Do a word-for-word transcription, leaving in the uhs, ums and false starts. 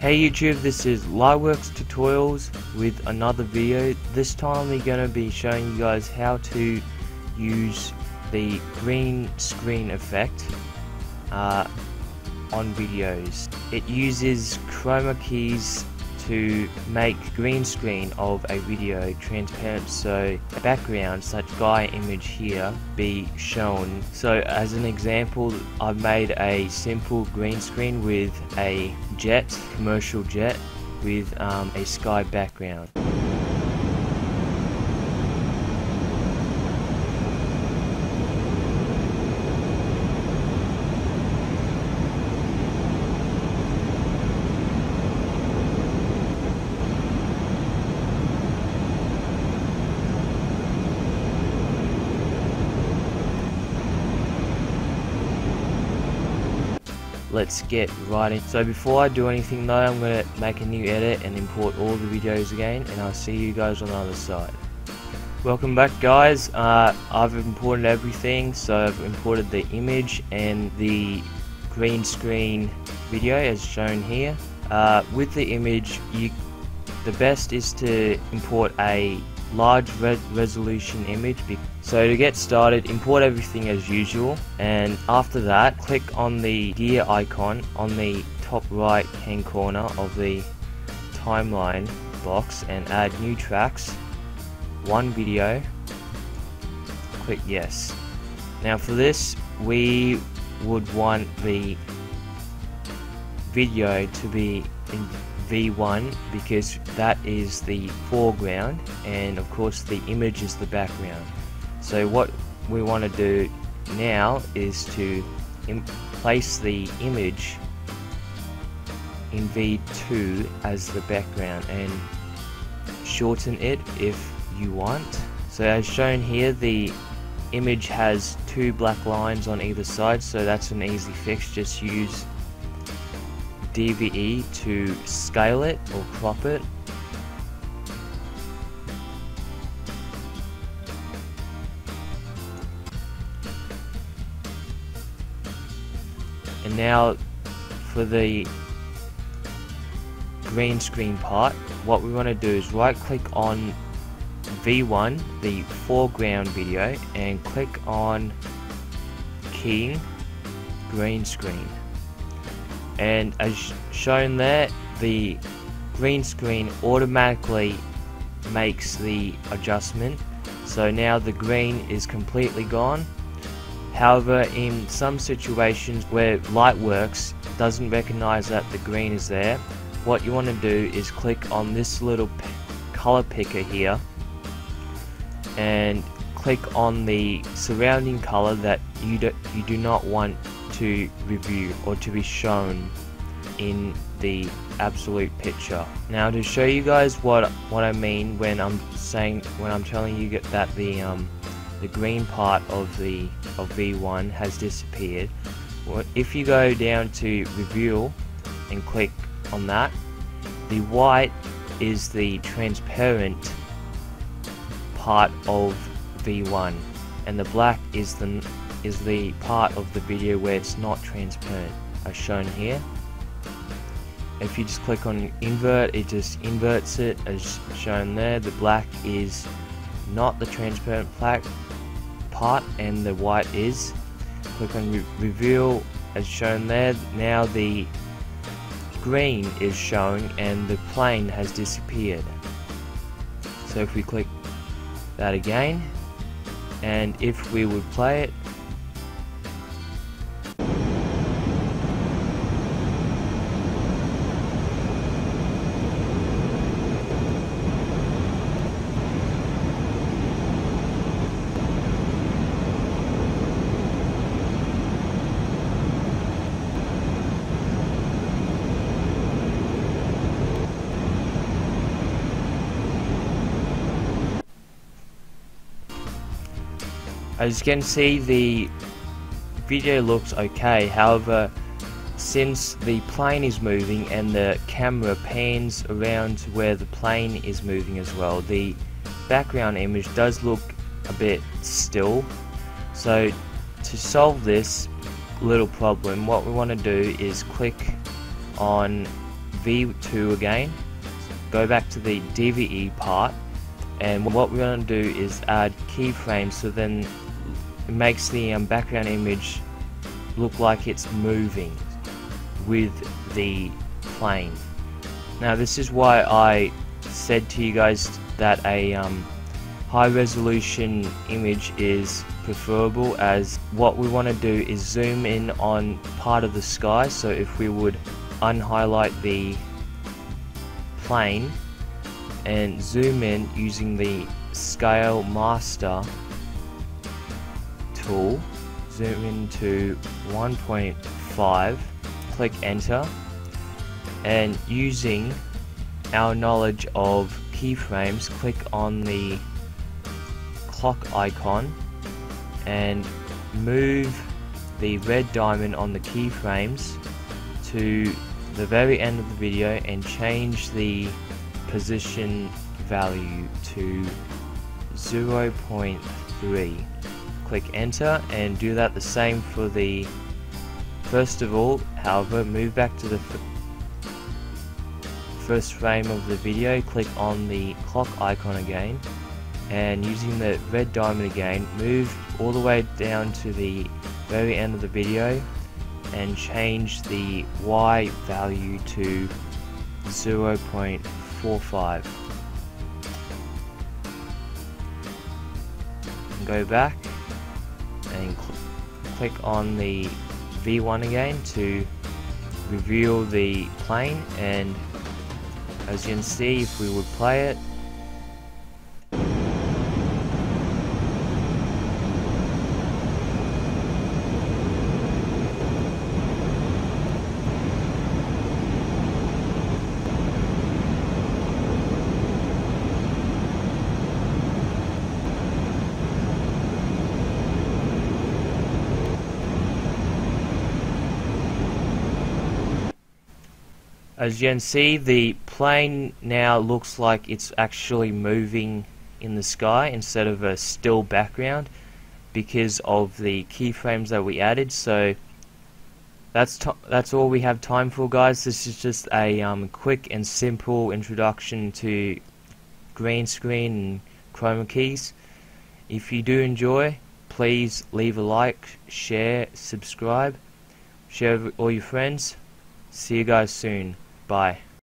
Hey YouTube, this is Lightworks Tutorials with another video. This time we're going to be showing you guys how to use the green screen effect uh, on videos. It uses chroma keys to make green screen of a video transparent, so a background such guy image here be shown. So as an example, I've made a simple green screen with a jet, commercial jet, with um, a sky background. Let's get right in. So before I do anything though, I'm going to make a new edit and import all the videos again, and I'll see you guys on the other side. Welcome back guys, uh, I've imported everything. So I've imported the image and the green screen video as shown here. Uh, with the image, you, the best is to import a large red resolution image. So to get started, import everything as usual, and after that click on the gear icon on the top right hand corner of the timeline box and add new tracks, one video, click yes. Now for this we would want the video to be in V one because that is the foreground, and of course the image is the background. So what we want to do now is to place the image in V two as the background and shorten it if you want. So as shown here, the image has two black lines on either side, so that's an easy fix. Just use D V E to scale it or crop it. And now for the green screen part, what we want to do is right click on V one, the foreground video, and click on keying green screen. And as shown there, the green screen automatically makes the adjustment. So now the green is completely gone. However, in some situations where Lightworks doesn't recognize that the green is there, what you want to do is click on this little color picker here and click on the surrounding color that you do, you do not want to review or to be shown in the absolute picture. Now to show you guys what what I mean when I'm saying when I'm telling you that the um, the green part of the of V one has disappeared, if you go down to reveal and click on that, the white is the transparent part of V one and the black is the is the part of the video where it's not transparent as shown here. If you just click on invert, it just inverts it as shown there. The black is not the transparent part and the white is. Click on re reveal as shown there. Now the green is shown and the plane has disappeared. So if we click that again and if we would play it, as you can see, the video looks okay. However, since the plane is moving and the camera pans around where the plane is moving as well, the background image does look a bit still. So to solve this little problem, what we want to do is click on V two again, go back to the D V E part, and what we're going to do is add keyframes, so then it makes the um, background image look like it's moving with the plane. Now this is why I said to you guys that a um, high resolution image is preferable, as what we want to do is zoom in on part of the sky. So if we would unhighlight the plane and zoom in using the scale master tool, zoom into one point five, click enter, and using our knowledge of keyframes, click on the clock icon and move the red diamond on the keyframes to the very end of the video and change the position value to zero point three. Click enter and do that the same for the first of all. However, move back to the first frame of the video, click on the clock icon again, and using the red diamond again, move all the way down to the very end of the video and change the Y value to zero point four five. And go back and cl click on the V one again to reveal the plane, and as you can see, if we would play it, as you can see, the plane now looks like it's actually moving in the sky instead of a still background because of the keyframes that we added. So that's to that's all we have time for, guys. This is just a um, quick and simple introduction to green screen and chroma keys. If you do enjoy, please leave a like, share, subscribe, share with all your friends. See you guys soon. Bye.